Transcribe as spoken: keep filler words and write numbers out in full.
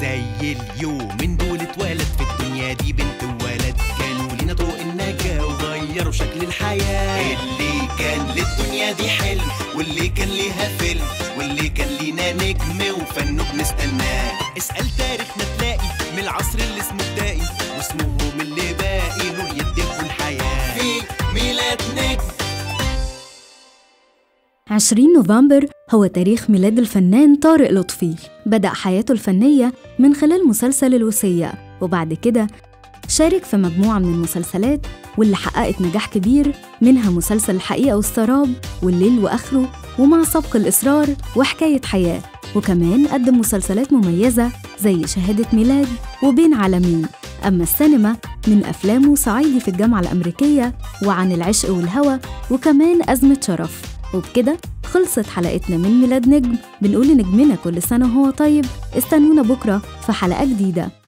زي اليوم من دول اتولد في الدنيا دي بنت وولد، كانوا لينا طرق النجاة وغيروا شكل الحياة. اللي كان للدنيا دي حلم، واللي كان ليها فيلم، واللي كان لينا نجم وفنه بنستناه. اسأل تاريخنا تلاقي من العصر اللي اسمه بدائي، واسمهم اللي باقي نور يديكوا الحياة في ميلاد نجم. عشرين نوفمبر هو تاريخ ميلاد الفنان طارق لطفي. بدأ حياته الفنية من خلال مسلسل الوصية، وبعد كده شارك في مجموعة من المسلسلات واللي حققت نجاح كبير، منها مسلسل الحقيقة والسراب، والليل وآخره، ومع سبق الإصرار، وحكاية حياة. وكمان قدم مسلسلات مميزة زي شهادة ميلاد وبين عالمين. أما السينما من أفلامه صعيدي في الجامعة الأمريكية، وعن العشق والهوى، وكمان أزمة شرف. وبكده خلصت حلقتنا من ميلاد نجم. بنقول لنجمنا كل سنة وهو طيب. استنونا بكرة في حلقة جديدة.